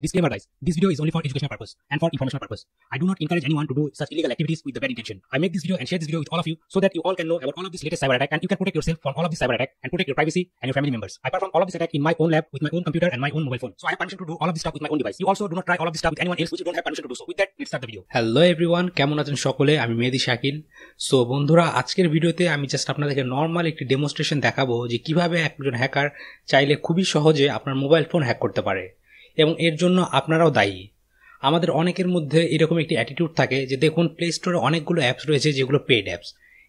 Disclaimer guys, this video is only for educational purpose and for informational purpose. I do not encourage anyone to do such illegal activities with the bad intention. I make this video and share this video with all of you so that you all can know about all of this latest cyber attack and you can protect yourself from all of this cyber attack and protect your privacy and your family members. I perform all of this attack in my own lab with my own computer and my own mobile phone. So I have permission to do all of this stuff with my own device. You also do not try all of this stuff with anyone else which you don't have permission to do so. With that, let's start the video. Hello everyone, kemon achen shokole, ami Mehdi Shaikhil. So bondhura, ajker video te ami just apnader normal ekti demonstration dekhabo je kibhabe ekjon hacker chaile khubi shohoje apnar mobile phone hack korte pare. এবং এর জন্য আপনারাও দায়ী। আমাদের অনেকের মধ্যে এরকম একটি অ্যাটিটিউড থাকে যে দেখুন প্লে স্টোরে অনেকগুলো অ্যাপস রয়েছে যেগুলো পেড অ্যাপস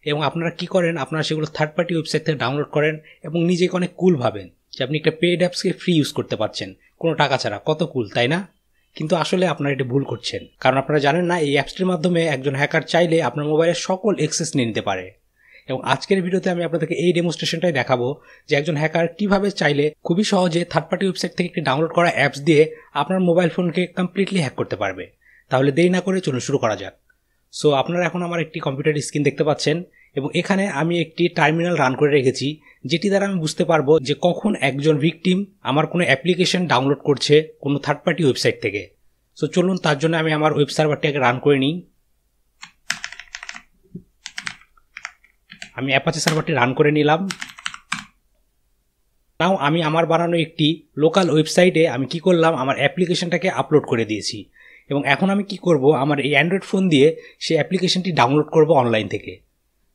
এবং আপনারা কি করেন, আপনারা সেগুলো থার্ড পার্টি ওয়েবসাইট থেকে ডাউনলোড করেন এবং নিজেকে অনেক কুল ভাবেন যে আপনি একটা পেড অ্যাপসকে ফ্রি ইউজ করতে পারছেন কোনো টাকা ছাড়া। কত কুল, তাই না? কিন্তু আসলে আপনারা এটা ভুল করছেন, কারণ আপনারা জানেন না এই অ্যাপসটির মাধ্যমে একজন হ্যাকার চাইলে আপনার মোবাইলের সকল অ্যাক্সেস নিয়ে নিতে পারে। এবং আজকের ভিডিওতে আমি আপনাদেরকে এই ডেমনস্ট্রেশনটাই দেখাবো যে একজন হ্যাকার কিভাবে চাইলে খুবই সহজে থার্ড পার্টি ওয়েবসাইট থেকে একটি ডাউনলোড করা অ্যাপস দিয়ে আপনার মোবাইল ফোনকে কমপ্লিটলি হ্যাক করতে পারবে। তাহলে দেরি না করে চলুন শুরু করা যাক। সো আপনারা এখন আমার একটি কম্পিউটারের স্ক্রিন দেখতে পাচ্ছেন এবং এখানে আমি একটি টার্মিনাল রান করে রেখেছি, যেটি দ্বারা আমি বুঝতে পারবো যে কখন একজন ভিকটিম আমার কোনো অ্যাপ্লিকেশন ডাউনলোড করছে কোনো থার্ড পার্টি ওয়েবসাইট থেকে। সো চলুন তার জন্য আমি আমার ওয়েব সার্ভারটিকে রান করে নিই। আমি অ্যাপাচি সার্ভারটি রান করে নিলাম। নাও আমি আমার বানানো একটি লোকাল ওয়েবসাইটে আমি কি করলাম, আমার অ্যাপ্লিকেশনটাকে আপলোড করে দিয়েছি এবং এখন আমি কি করব, আমার এই অ্যান্ড্রয়েড ফোন দিয়ে সেই অ্যাপ্লিকেশনটি ডাউনলোড করব অনলাইন থেকে।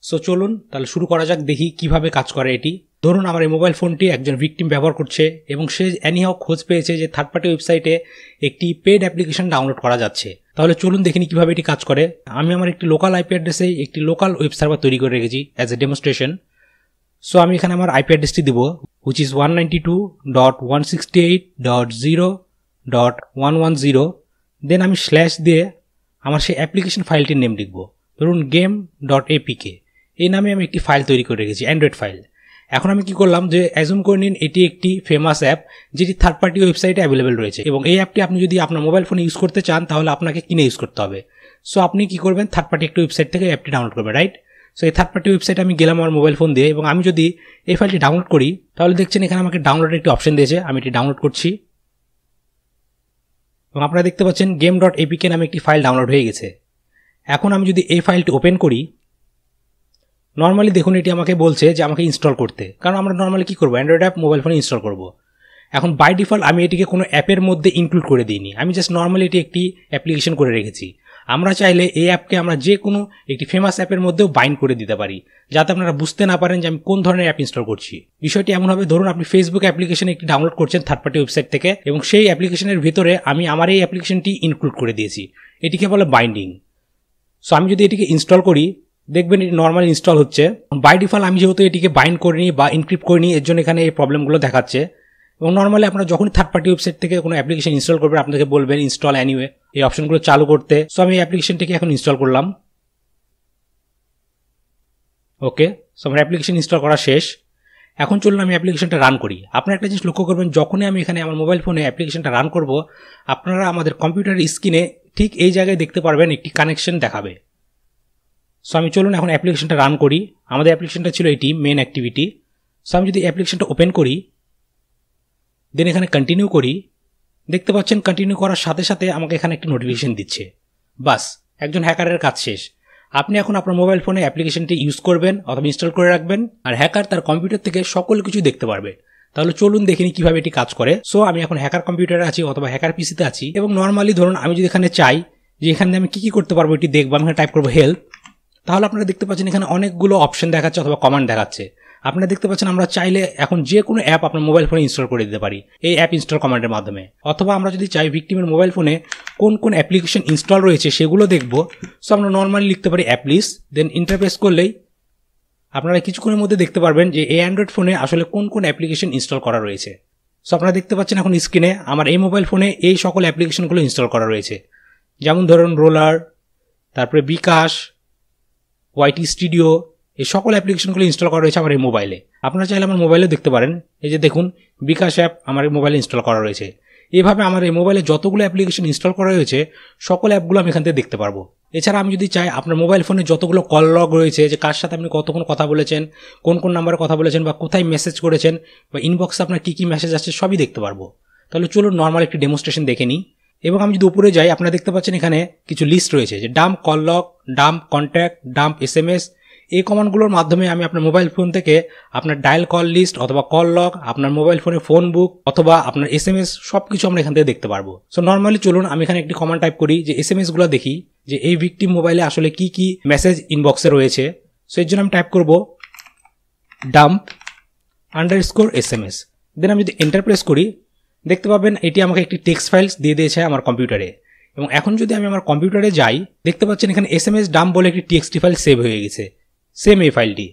সো চলুন তাহলে শুরু করা যাক, দেখি কিভাবে কাজ করে এটি। ধরুন আমার এই মোবাইল ফোনটি একজন ভিকটিম ব্যবহার করছে এবং সে অ্যানিহাও খোঁজ পেয়েছে যে থার্ড পার্টি ওয়েবসাইটে একটি পেড অ্যাপ্লিকেশন ডাউনলোড করা যাচ্ছে। তাহলে চলুন দেখে নিই কীভাবে এটি কাজ করে। আমি আমার একটি লোকাল আইপি অ্যাড্রেসে একটি লোকাল ওয়েব সার্ভার তৈরি করে রেখেছি অ্যাজ এ ডেমনস্ট্রেশন। সো আমি এখানে আমার আইপি অ্যাড্রেসটি দেব, হুইচ ইজ 192.168.0.110। দেন আমি স্ল্যাশ দিয়ে আমার সেই অ্যাপ্লিকেশন ফাইলটির নেম লিখব, ধরুন game.apk। এই নামে আমি একটি ফাইল তৈরি করে রেখেছি, অ্যান্ড্রয়েড ফাইল। এখন আমি কি করলাম যে অ্যাজুম করে নিন এটি একটি ফেমাস অ্যাপ যেটি থার্ড পার্টি ওয়েবসাইটে অ্যাভেলেবেল রয়েছে এবং এই অ্যাপটি আপনি যদি আপনার মোবাইল ফোনে ইউজ করতে চান তাহলে আপনাকে কিনে ইউজ করতে হবে। সো আপনি কি করবেন, থার্ড পার্টি একটি ওয়েবসাইট থেকে অ্যাপটি ডাউনলোড করবেন, রাইট? সো এই থার্ড পার্টি ওয়েবসাইটে আমি গেলাম আমার মোবাইল ফোন দিয়ে এবং আমি যদি এই ফাইলটি ডাউনলোড করি তাহলে দেখছেন এখানে আমাকে ডাউনলোডের একটি অপশন দিয়েছে। আমি এটি ডাউনলোড করছি এবং আপনারা দেখতে পাচ্ছেন game.apk নামে একটি ফাইল ডাউনলোড হয়ে গেছে। এখন আমি যদি এই ফাইলটি ওপেন করি, নর্মালি দেখুন এটি আমাকে বলছে যে আমাকে ইনস্টল করতে, কারণ আমরা নর্মালি কী করবো, অ্যান্ড্রয়েড অ্যাপ মোবাইল ফোনে ইনস্টল করব। এখন বাই ডিফল্ট আমি এটিকে কোনো অ্যাপের মধ্যে ইনক্লুড করে দিইনি, আমি জাস্ট নর্মালি এটি একটি অ্যাপ্লিকেশন করে রেখেছি। আমরা চাইলে এই অ্যাপকে আমরা যে কোনো একটি ফেমাস অ্যাপের মধ্যেও বাইন্ড করে দিতে পারি যাতে আপনারা বুঝতে না পারেন যে আমি কোন ধরনের অ্যাপ ইনস্টল করছি। বিষয়টি এমন হবে, ধরুন আপনি ফেসবুক অ্যাপ্লিকেশন একটি ডাউনলোড করছেন থার্ড পার্টি ওয়েবসাইট থেকে এবং সেই অ্যাপ্লিকেশনের ভিতরে আমি আমার এই অ্যাপ্লিকেশনটি ইনক্লুড করে দিয়েছি, এটিকে বলে বাইন্ডিং। সো আমি যদি এটিকে ইনস্টল করি দেখবেন এটি নর্মাল ইনস্টল হচ্ছে। বাই ডিফল্ট আমি যেহেতু এটিকে বাইন্ড করিনি বা ইনক্রিপ্ট করিনি এর জন্য এখানে এই প্রবলেমগুলো দেখাচ্ছে। এবং নর্মালি আপনারা যখন থার্ড পার্টি ওয়েবসাইট থেকে কোনো অ্যাপ্লিকেশন ইনস্টল করবেন আপনাকে বলবেন ইনস্টল অ্যানিওয়ে এই অপশনগুলো চালু করতে। সো আমি এই অ্যাপ্লিকেশনটিকে এখন ইনস্টল করলাম। ওকে, সো আমার অ্যাপ্লিকেশন ইনস্টল করা শেষ। এখন চলুন আমি অ্যাপ্লিকেশনটা রান করি। আপনারা একটা জিনিস লক্ষ্য করবেন, যখনই আমি এখানে আমার মোবাইল ফোনে অ্যাপ্লিকেশনটা রান করব আপনারা আমাদের কম্পিউটারের স্ক্রিনে ঠিক এই জায়গায় দেখতে পারবেন একটি কানেকশন দেখাবে। সো আমি চলুন এখন অ্যাপ্লিকেশনটা রান করি। আমাদের অ্যাপ্লিকেশনটা ছিল এটি মেন অ্যাক্টিভিটি। সো আমি যদি অ্যাপ্লিকেশনটা ওপেন করি দেন এখানে কন্টিনিউ করি, দেখতে পাচ্ছেন কন্টিনিউ করার সাথে সাথে আমাকে এখানে একটি নোটিফিকেশন দিচ্ছে। বাস, একজন হ্যাকারের কাজ শেষ। আপনি এখন আপনার মোবাইল ফোনে অ্যাপ্লিকেশনটি ইউজ করবেন অথবা ইনস্টল করে রাখবেন আর হ্যাকার তার কম্পিউটার থেকে সকল কিছু দেখতে পারবে। তাহলে চলুন দেখিনি কীভাবে এটি কাজ করে। সো আমি এখন হ্যাকার কম্পিউটারে আছি অথবা হ্যাকার পিসিতে আছি এবং নর্মালি ধরুন আমি যদি এখানে চাই যে এখানে আমি কী কী করতে পারবো এটি দেখব, আমি এখানে টাইপ করবো হেল্প, তাহলে আপনারা দেখতে পাচ্ছেন এখানে অনেকগুলো অপশন দেখাচ্ছে অথবা কমান্ড দেখাচ্ছে। আপনারা দেখতে পাচ্ছেন আমরা চাইলে এখন যে কোনো অ্যাপ আপনার মোবাইল ফোনে ইনস্টল করে দিতে পারি এই অ্যাপ ইনস্টল কমান্ডের মাধ্যমে, অথবা আমরা যদি চাই ভিকটিমের মোবাইল ফোনে কোন কোন অ্যাপ্লিকেশন ইনস্টল রয়েছে সেগুলো দেখব। সো আমরা নর্মালি লিখতে পারি অ্যাপ লিস্ট, দেন ইন্টারপ্রেস করলেই আপনারা কিছুক্ষণের মধ্যে দেখতে পারবেন যে এই অ্যান্ড্রয়েড ফোনে আসলে কোন কোন অ্যাপ্লিকেশন ইনস্টল করা রয়েছে। সো আপনারা দেখতে পাচ্ছেন এখন স্ক্রিনে আমার এই মোবাইল ফোনে এই সকল অ্যাপ্লিকেশনগুলো ইনস্টল করা রয়েছে, যেমন ধরুন রোলার, তারপরে বিকাশ, YT স্টুডিও, এই সকল অ্যাপ্লিকেশনগুলো ইনস্টল করা রয়েছে আমার এই মোবাইলে। আপনারা চাইলে আমার মোবাইলেও দেখতে পারেন, এই যে দেখুন বিকাশ অ্যাপ আমার এই মোবাইলে ইনস্টল করা রয়েছে। এভাবে আমার এই মোবাইলে যতগুলো অ্যাপ্লিকেশন ইনস্টল করা রয়েছে সকল অ্যাপগুলো আমি এখান থেকে দেখতে পারবো। এছাড়া আমি যদি চাই আপনার মোবাইল ফোনে যতগুলো কল লগ রয়েছে, যে কার সাথে আপনি কতক্ষণ কথা বলেছেন, কোন কোন নাম্বারে কথা বলেছেন বা কোথায় মেসেজ করেছেন বা ইনবক্সে আপনার কী কী মেসেজ আসছে সবই দেখতে পারবো। তাহলে চলো নরমাল একটি ডেমনস্ট্রেশন দেখে নিই এবং আমি যদি উপরে যাই আপনারা দেখতে পাচ্ছেন এখানে কিছু লিস্ট রয়েছে যে dump call log dump contact dump SMS এই কমান্ডগুলোর মাধ্যমে আমি আপনার মোবাইল ফোন থেকে আপনার ডায়াল কল লিস্ট অথবা কল লগ আপনার মোবাইল ফোনে ফোন বুক অথবা আপনার এসএমএস সবকিছু আমরা এখান থেকে দেখতে পারবো সো নরমালি চলুন আমি এখানে একটি কমান্ড টাইপ করি যে এসএমএস গুলো দেখি যে এই ভিকটিম মোবাইলে আসলে কি কি মেসেজ ইনবক্সে রয়েছে সো এর জন্য আমি টাইপ করব ডাম্প আন্ডারস্কোর এসএমএস দেন আমি যদি এন্টার প্রেস করি দেখতে পাবেন এটি আমাকে একটি টেক্সট ফাইলস দিয়ে দিয়েছে আমার কম্পিউটারে এবং এখন যদি আমি আমার কম্পিউটারে যাই দেখতে পাচ্ছেন এখানে এসএমএস ডাম্প বলে একটি টিএক্সটি ফাইল সেভ হয়ে গেছে सेम ए फाइल टी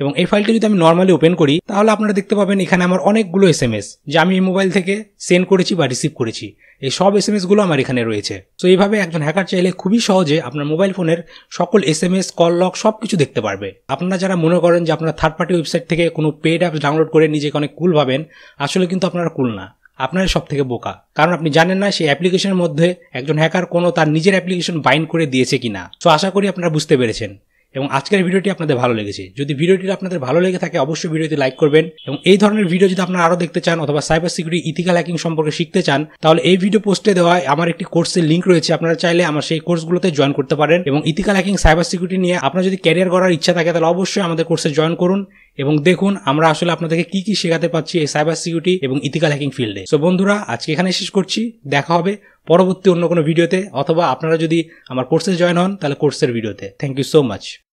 এবং এই ফাইলটি যদি আমি নরমালি ওপেন করি তাহলে আপনারা দেখতে পাবেন এখানে আমার অনেকগুলো এসএমএস যা আমি এই মোবাইল থেকে সেন্ড করেছি বা রিসিভ করেছি এই সব এসএমএস গুলো আমার এখানে রয়েছে সো এইভাবে একজন হ্যাকার চাইলে খুবই সহজে আপনার মোবাইল ফোনের সকল এসএমএস কল লগ সবকিছু দেখতে পারবে আপনারা যারা মনে করেন যে আপনারা থার্ড পার্টি ওয়েবসাইট থেকে কোনো পেইড অ্যাপস ডাউনলোড করে নিজেকে অনেক কুল ভাবেন আসলে কিন্তু আপনারা কুল না আপনারা সবথেকে বোকা কারণ আপনি জানেন না সেই অ্যাপ্লিকেশনের মধ্যে একজন হ্যাকার কোনো তার নিজের অ্যাপ্লিকেশন বাইন্ড করে দিয়েছে কিনা সো আশা করি আপনারা বুঝতে পেরেছেন এবং আজকের ভিডিওটি আপনাদের ভালো লেগেছে যদি ভিডিওটি আপনাদের ভালো লেগে থাকে অবশ্যই ভিডিওতে লাইক করবেন এবং এই ধরনের ভিডিও যদি আপনারা আরো দেখতে চান অথবা সাইবার সিকিউরিটি ইথিক্যাল হ্যাকিং সম্পর্কে শিখতে চান তাহলে এই ভিডিও পোস্টে দেওয়া আমার একটি কোর্সের লিংক রয়েছে আপনারা চাইলে আমার সেই কোর্সগুলোতে জয়েন করতে পারেন এবং ইথিক্যাল হ্যাকিং সাইবার সিকিউরিটি নিয়ে আপনারা যদি ক্যারিয়ার গড়ার ইচ্ছা থাকে তাহলে অবশ্যই আমাদের কোর্সে জয়েন করুন এবং দেখুন আমরা আসলে আপনাদেরকে কি কি শেখাতে পাচ্ছি এই সাইবার সিকিউরিটি এবং ইথিক্যাল হ্যাকিং ফিল্ডে সো বন্ধুরা আজকে এখানে শেষ করছি দেখা হবে পরবর্তী অন্য কোনো ভিডিওতে অথবা আপনারা যদি আমার কোর্সে জয়েন হন তাহলে কোর্সের ভিডিওতে থ্যাংক ইউ সো মাচ